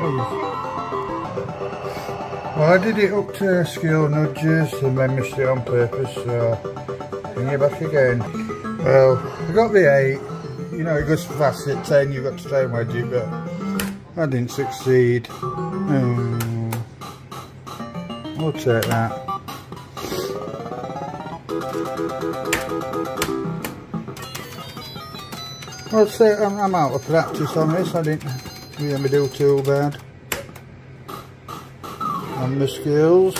please. Well, I did it up to skill nudges and then missed it on purpose, so bring it back again. Well, I got the 8, you know it goes fast at 10, you've got to try and wedge it, but I didn't succeed. We'll take that. Well, say I'm out of practice on this. I didn't really do too bad on the skills.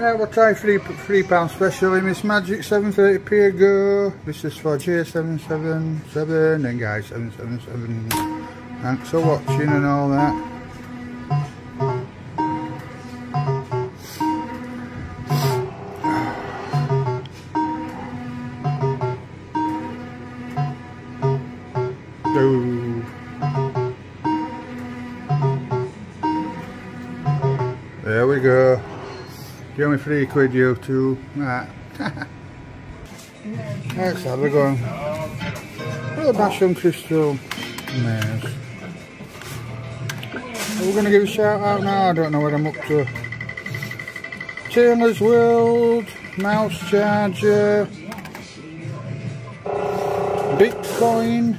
Right, we'll try £3 special in Miss Magic, 7:30p ago. This is for J777 and guys 777. Thanks for watching and all that. There we go. Give me £3, you two. Right. Let's have a go. We'll bash on Crystal Maze. We're going to give a shout out now. I don't know what I'm up to. Taylor's World, Mouse Charger, Bitcoin,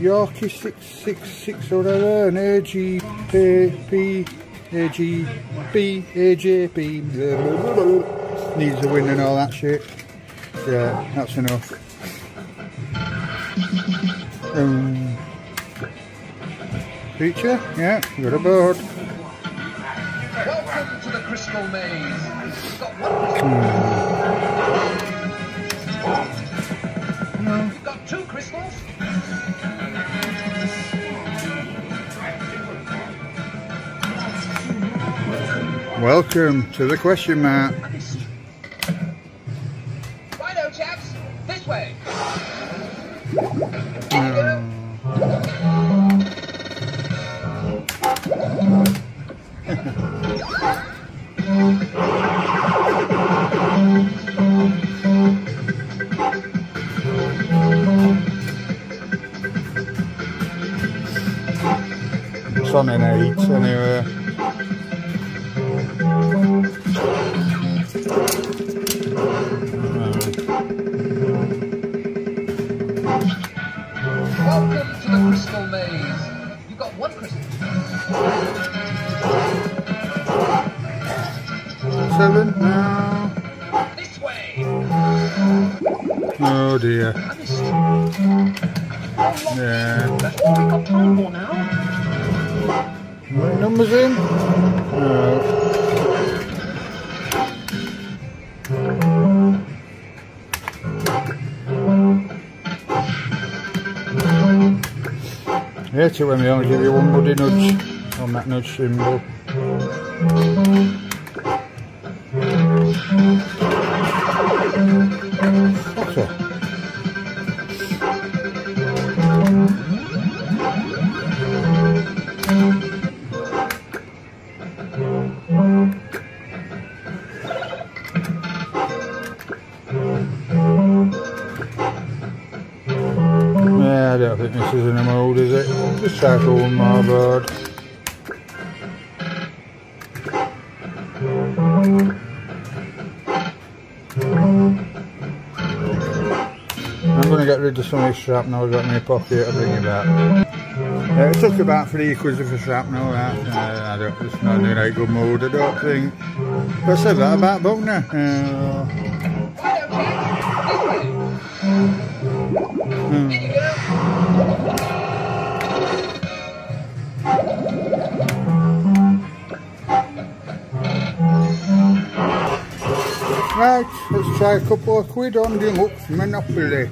Yorkie 666 or whatever, and AGP. AGP, AJP, blah, blah, blah. Needs a win and all that shit. Yeah, that's enough. Feature? Yeah, you're aboard. Welcome to the Crystal Maze. We've got We've got 2 crystals. Welcome to the question mark. Righto, chaps, this way. It's on an 8 anyway. Welcome to the Crystal Maze. You've got 1 crystal. 7 now. This way. Oh dear. I missed. Yeah. That's all we've got time for now. Right, numbers in. No. I hate it when they only give you 1 bloody nudge on that nudge symbol. What's that? Yeah, I don't think this is in a mould, is it? Just try for 1 more board. I'm going to get rid of some of this shrapnel I've got in my pocket, I'll bring it back. Yeah, it took about £3 of the shrapnel, it's not in a good mood, I don't think. But I said that about Buckner. Nights. Let's try a couple of quid on the hook's Monopoly.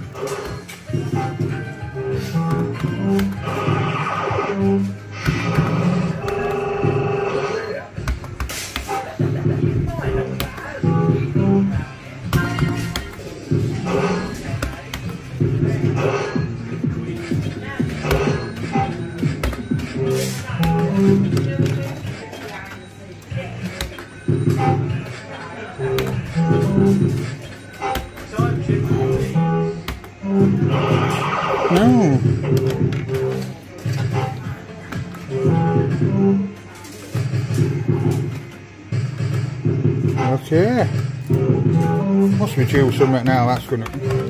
Okay. Must be due somewhere now, that's gonna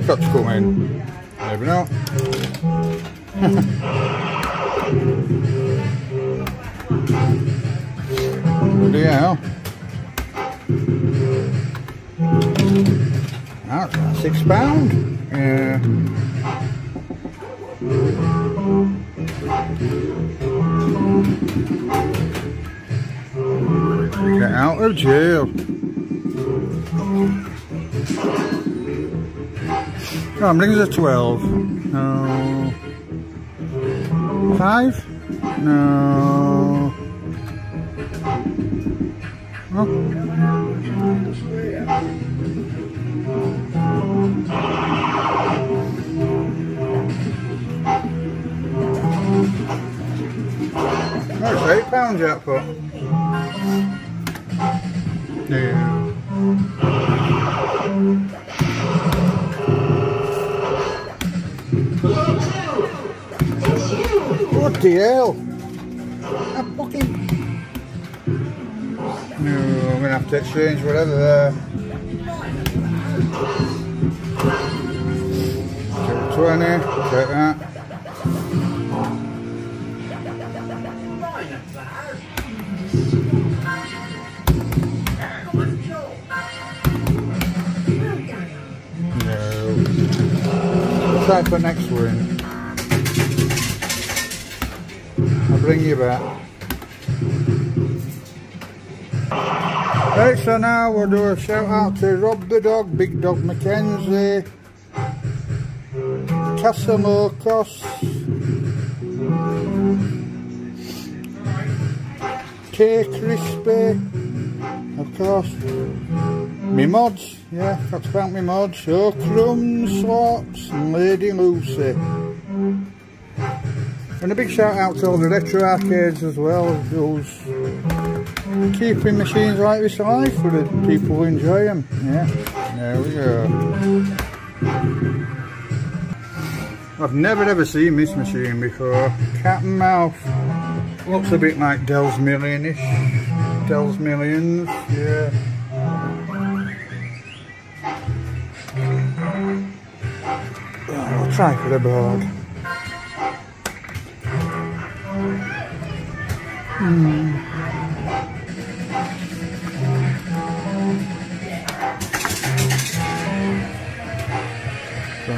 got to come in. Never know. Bloody hell. That's £6. Yeah. Get out of jail. Oh, I'm thinking it's a 12. No. 5? No. Oh, it's £8 jackpot. Yeah. What the hell? That fucking... No, I'm gonna have to exchange whatever there. 20, take that. No. Let's try for next win. Bring you back. Right, so now we'll do a shout out to Rob the Dog, Big Dog McKenzie, Casamocos, K Crispy, of course, me mods, yeah, that's about me mods, oh Crumb Slots and Lady Lucy. And a big shout out to all the retro arcades as well, those keeping machines like this alive for the people who enjoy them. Yeah, there we go. I've never ever seen this machine before. Cat and Mouse. Looks a bit like Dell's Million-ish. Dell's Millions, yeah. I'll try for the board. Do I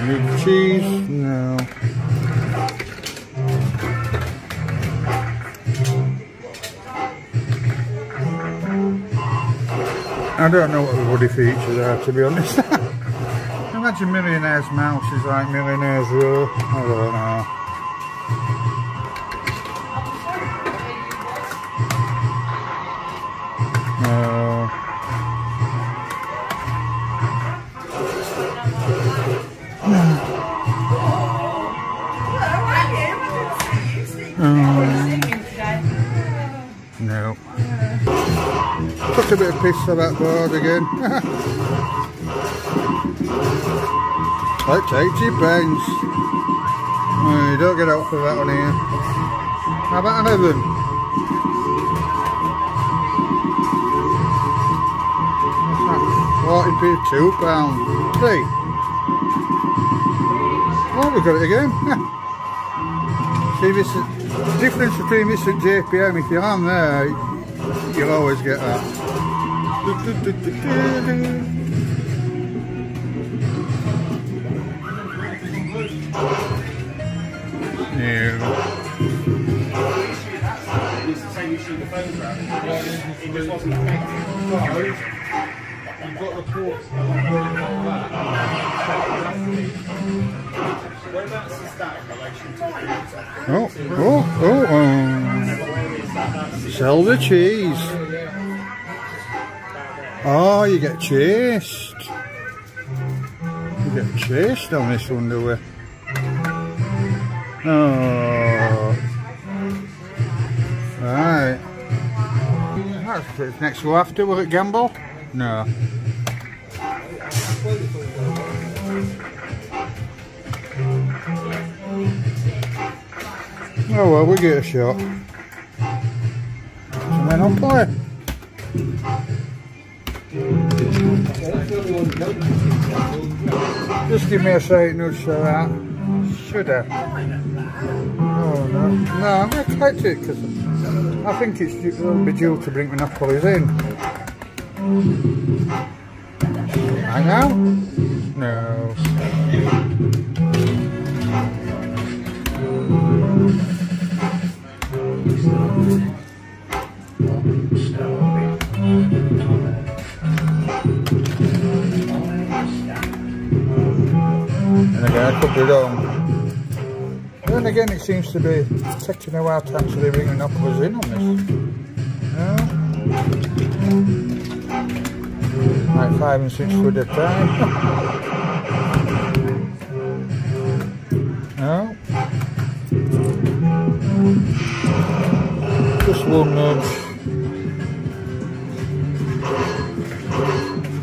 need cheese? No. I don't know what the woody features are, to be honest. Imagine Millionaire's Mouse is like Millionaire's Row. I don't know. No. Took a bit of piss for that board again. Like 80 pence. No, you don't get out for that one here. How about 11? £2. Three. Oh, we got it again. See, this is, difference between this and JPM. If you're on there, you'll always get that. Yeah. It just wasn't effective. you've got the ports that. When that's the stack, I like you to sell the cheese. Oh, you get chased. You get chased on this one, do we? Oh. Right. Next go after, will it gamble? No. Oh well, we get a shot. And then on play. Just give me a say no so that. Should I? Oh no. No, I'm going to collect it because I think it's it'll be due to bring Monopolies in. I know? No. And again, I could be wrong. Then again, it seems to be taking a while to actually bring Monopolies in on this. No? Like 5 and 6 quid a time. No? Just one nudge.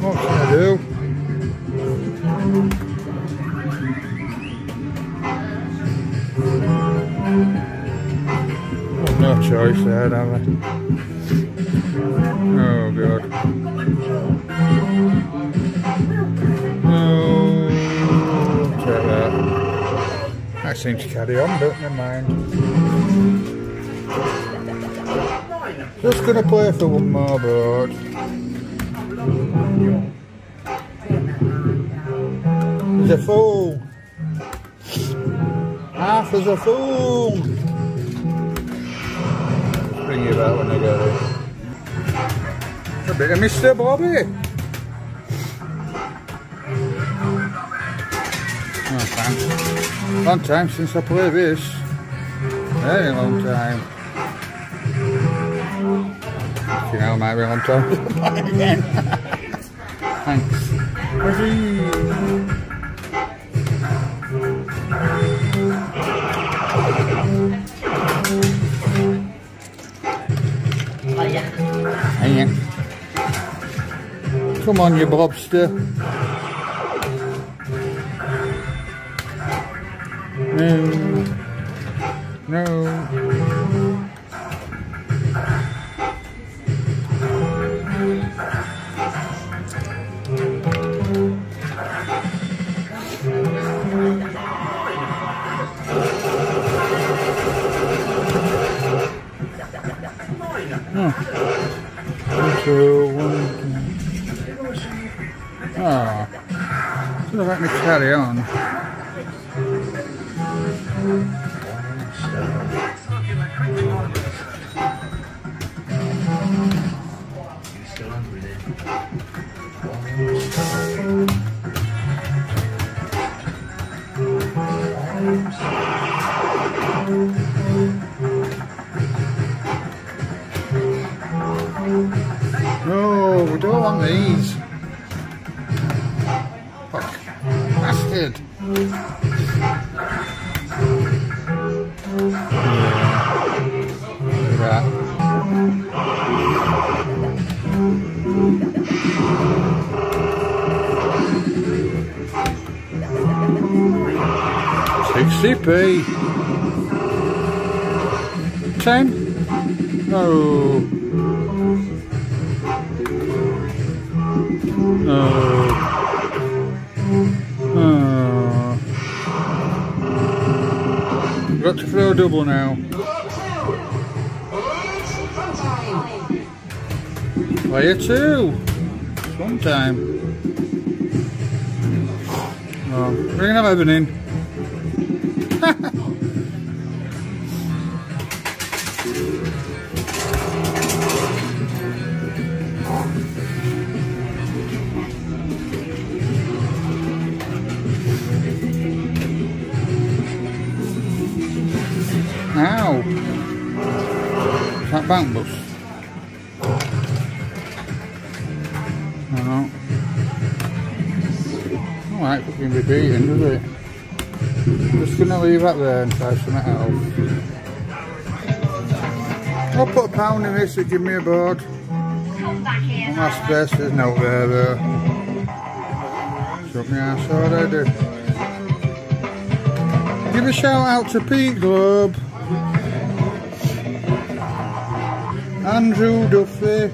What can I do? No choice there, have I? Oh god. Oh, look at that. That seems to carry on, but never mind. Just gonna play for one more board. He's a fool. Half is a fool. Bring you back when I go there. A bit of Mr. Blobby. No thanks. Long time since I played this. Very long time. You know, it might be a long time to play again. Thanks. Come on, you blobster. No. Let me carry on. No, we don't want these. CP 10. No. No. Got to throw a double now. Player 2. One time. Oh, bring up heaven in. Oh. That bounced us. No. Alright, fucking repeating, does it? I'm just going to leave that there and try something else. I'll put a pound in this to give me a board. Last place, there's no there though. Shut my ass already. Give a shout out to Pete Globe, Andrew Duffy,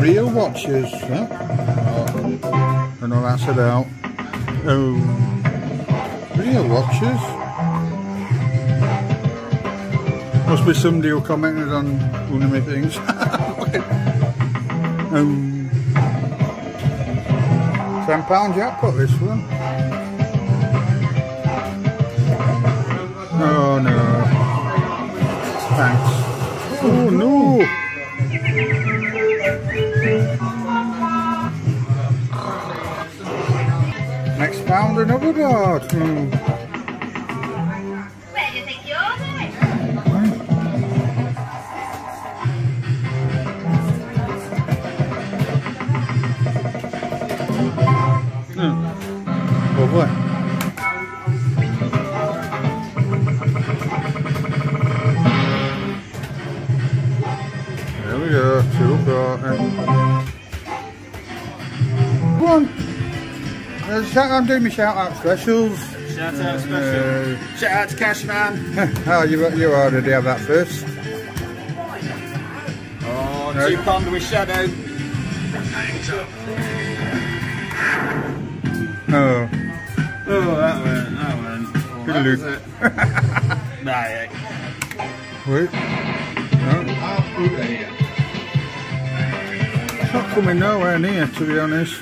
Real Watchers, huh? Oh, I know that's about. Oh, Real Watchers. Must be somebody who commented on one of my things. £10 jackpot this one. Oh no. Thanks. Oh no. Next pound another dog. I'm doing my shout out specials. Shout out special. Shout out to Cashman. Oh, you already have that first. Oh, no. £2 with Shadow. Oh. Oh, that went. Good loot. Nah, yeah. Wait. No. It's not coming nowhere near, to be honest.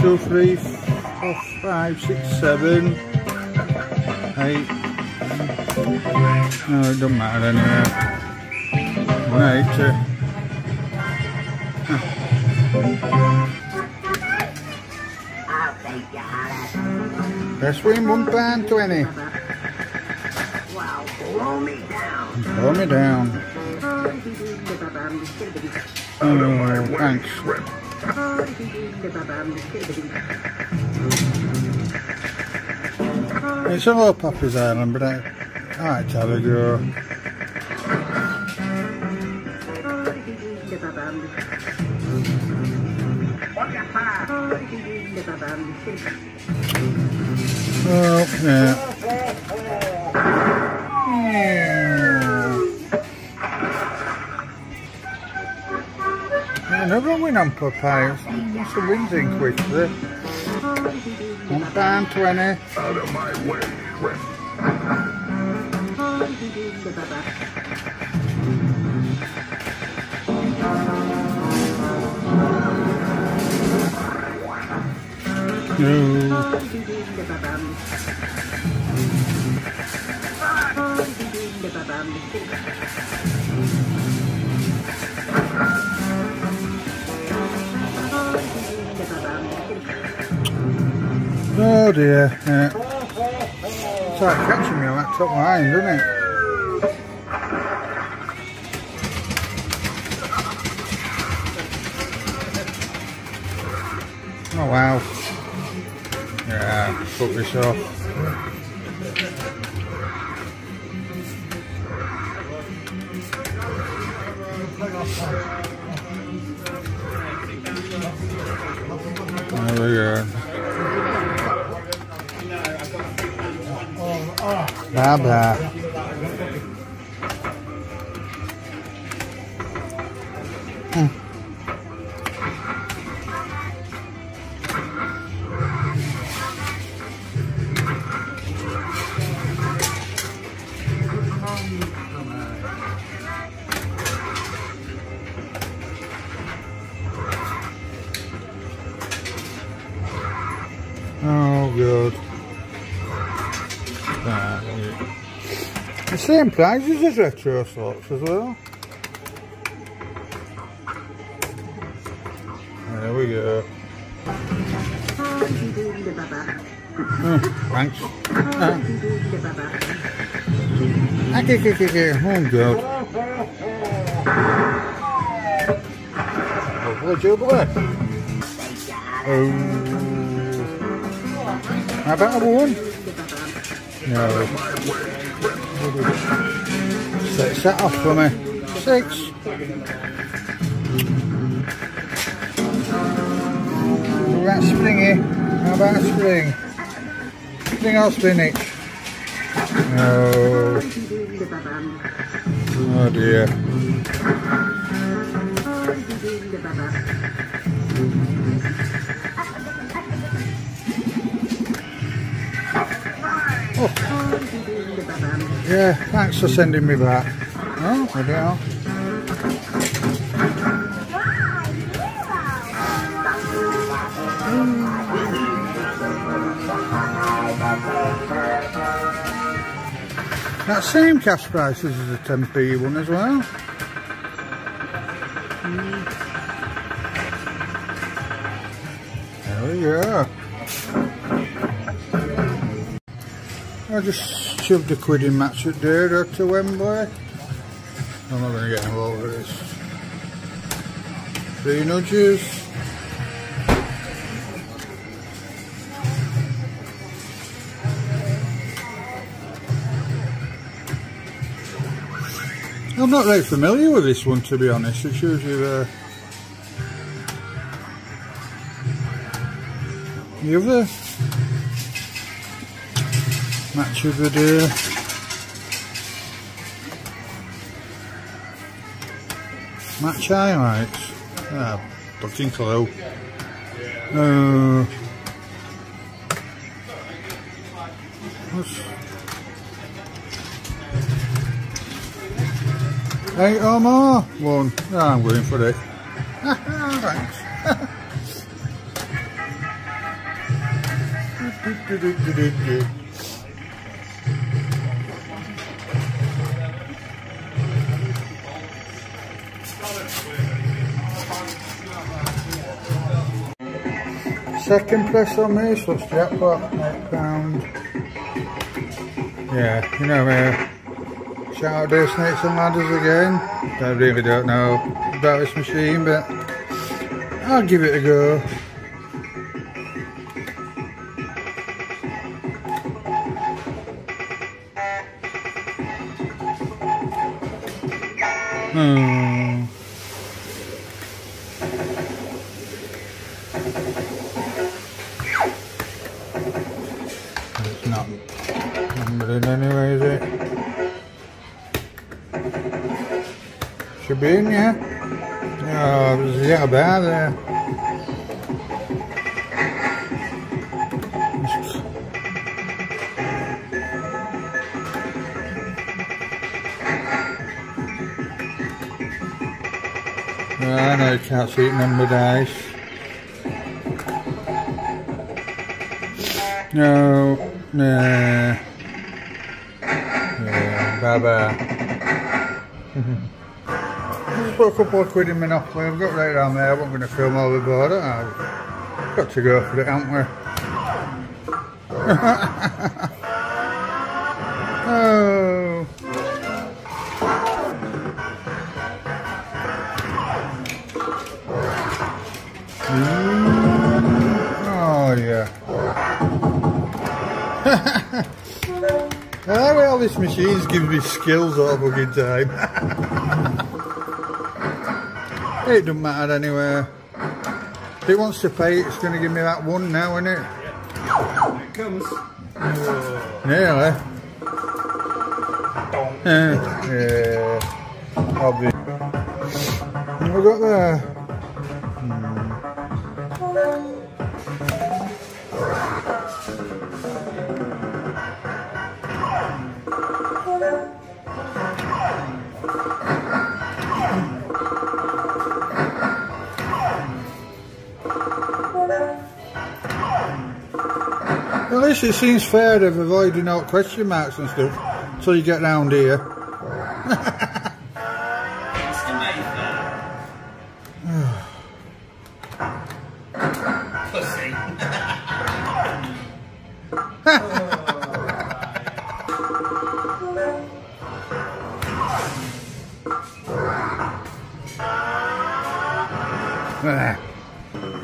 2, 3, 4, 5, 6, 7, 8. No, it doesn't matter anyway. 180. Let's win £1.20. Wow, blow me down. Blow me down. Oh, thanks. It's all Papa's Island, but I tell her go. Oh, yeah. Another win on Popeyes. What's the wind in quickly? £1.20. Out of my way, quick. No. Oh dear, yeah. It's like catching me on that top line, doesn't it? Oh wow. Yeah, fuck this off. There we go. Blah blah. Oh good. The same prizes as retro slots as well. There we go. Thanks. Oh, God. Jubilee. Oh. How about a one? No. Sets that off for me. 6. That's springy. How about a spring? Spring or spinach? No. Oh dear. Oh. Yeah, thanks for sending me that. Oh, I don't know. That same cash price as the 10p one as well. There we go. I just shoved a quid in Match of the Day to Wembley. I'm not going to get involved with this. 3 nudges. I'm not very familiar with this one, to be honest. It's usually the other Match of the Day. Match highlights. Ah, fucking clue. What's 8 or more? 1. Oh, I'm going for it. Thanks. Second press on me, so it's jackpot, £8. Yeah, you know me. Shout out to Snakes and Ladders again. I really don't know about this machine, but I'll give it a go. It's not numbered anyway, is it? Should be in here. Oh, there's a little bar there. Oh, I know you can't see it numbered dice. No, nah. Yeah, bye-bye. I've put a couple of quid in Monopoly. I've got right down there. I wasn't going to film all the border. I've got to go for it, haven't we? Oh. Oh, yeah. I like how this machine's giving me skills all bugging time. It doesn't matter anyway. If it wants to pay, it's going to give me that one now, isn't it? Yeah. Here it comes. Nearly. Yeah. Obviously. What have we got there? At least it seems fair of avoiding all question marks and stuff until you get round here. Pussy.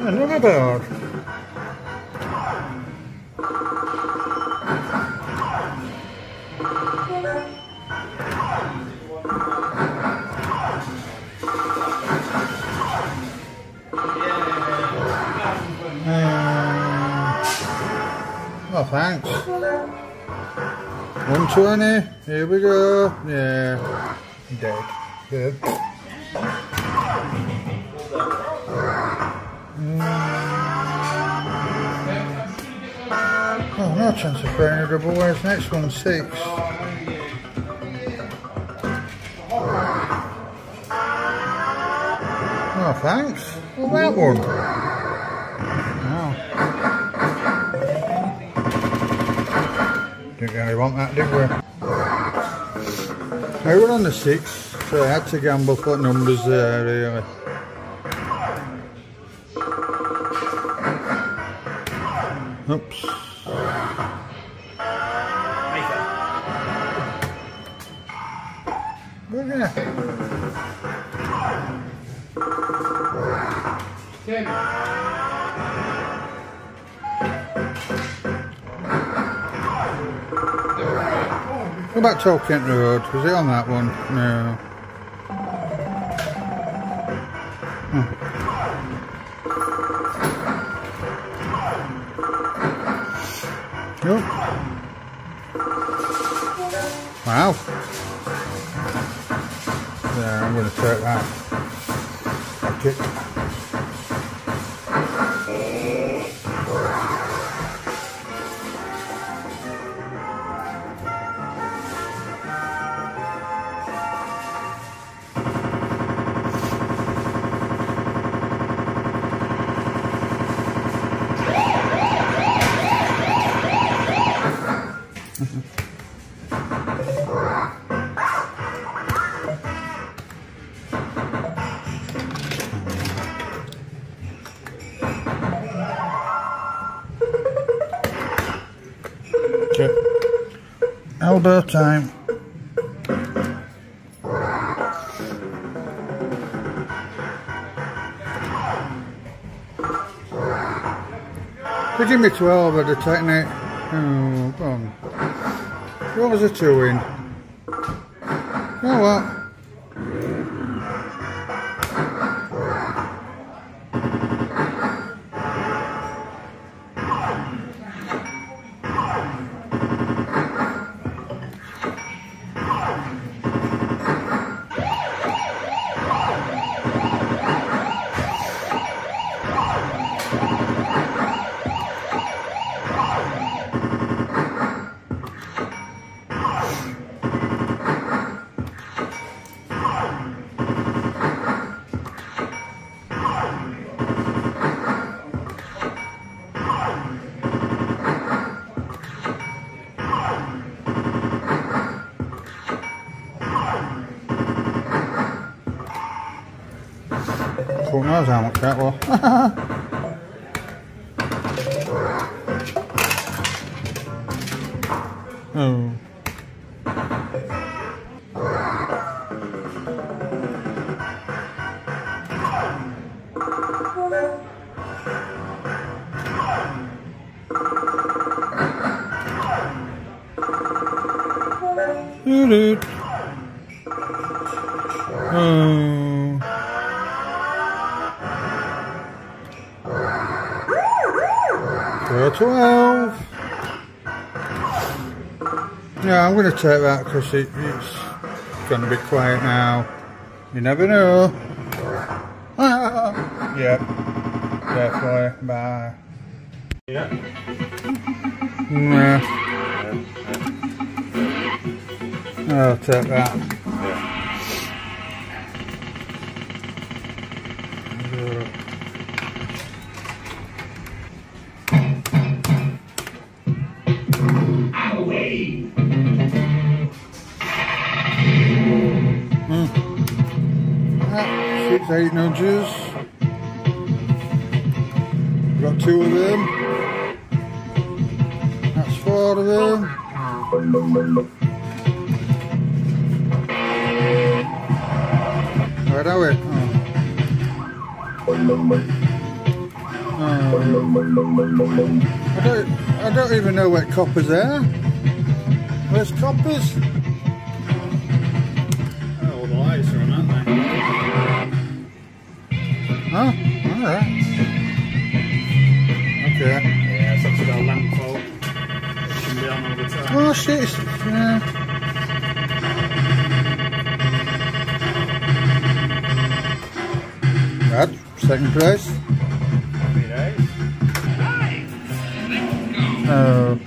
Another dog. Oh, thanks. 120. Here we go. Yeah. Dead. Dead. Oh, no chance of playing a double. Where's next one? 6. Oh, thanks. What that one? Didn't really want that, did we? I were on the 6, so I had to gamble for numbers there, really. Oops. Go back to Old Kent Road, was it on that one? No. Hmm. Nope. Wow. Yeah, I'm going to take that. That's it. Elbow time. They give me 12 at the technique. Oh, go on. What was a 2 in? Oh well. Who knows how much that was? Oh. Oh. Go 12. Yeah, I'm going to take that because it's going to be quiet now. You never know. Ah. Yep. Definitely. Bye. Yep. Nah. I'll take that. Yeah. Ah, 6, 8 nudges. Got 2 of them. That's 4. far away. Where are we? I don't even know what coppers are. Where's coppers? Oh, all the lights are on, aren't they? Oh, alright. Okay. Yeah, it's actually got a lamp pole. It shouldn't be on all the time. Oh shit, it's, yeah. Right, second place. Happy days. Let's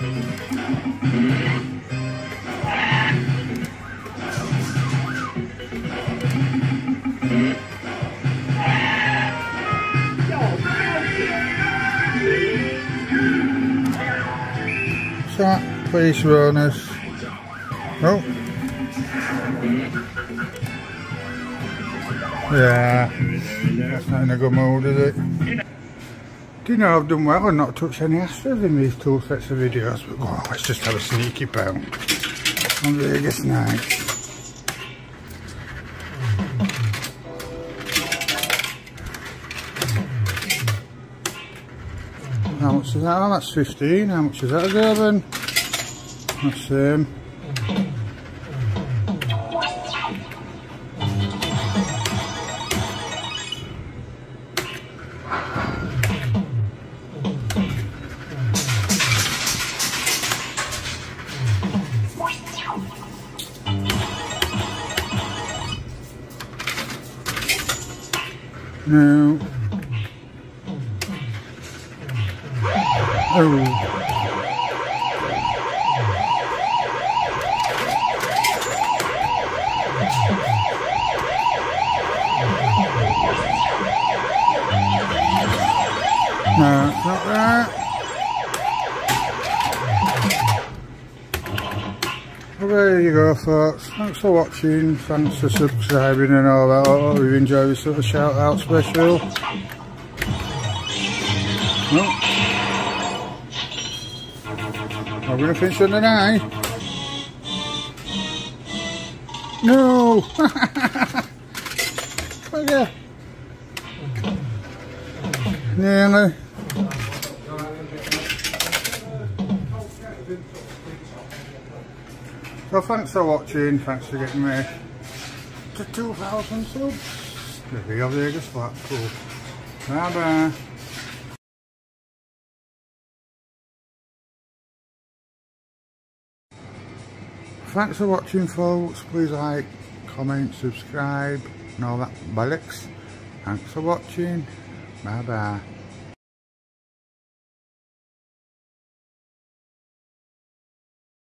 go. Face runners. Oh. Yeah. That's not in a good mood, is it? Do you know I've done well and not touched any Astros in these two sets of videos? But oh, let's just have a sneaky pound on Vegas Nights. How much is that? Oh, that's 15. How much is that, 11? That's him. No. Oh. No, it's not that. Well, there you go, folks. Thanks for watching, thanks for subscribing and all that. I hope you've enjoyed this little shout out special. No. I'm going to finish on the 9. No! Okay. Nearly. So thanks for watching, thanks for getting me to 2,000 subs. There we go, Vegas flat, cool. Bye bye. Thanks for watching, folks. Please like, comment, subscribe and all that bollocks. Thanks for watching. Bye bye.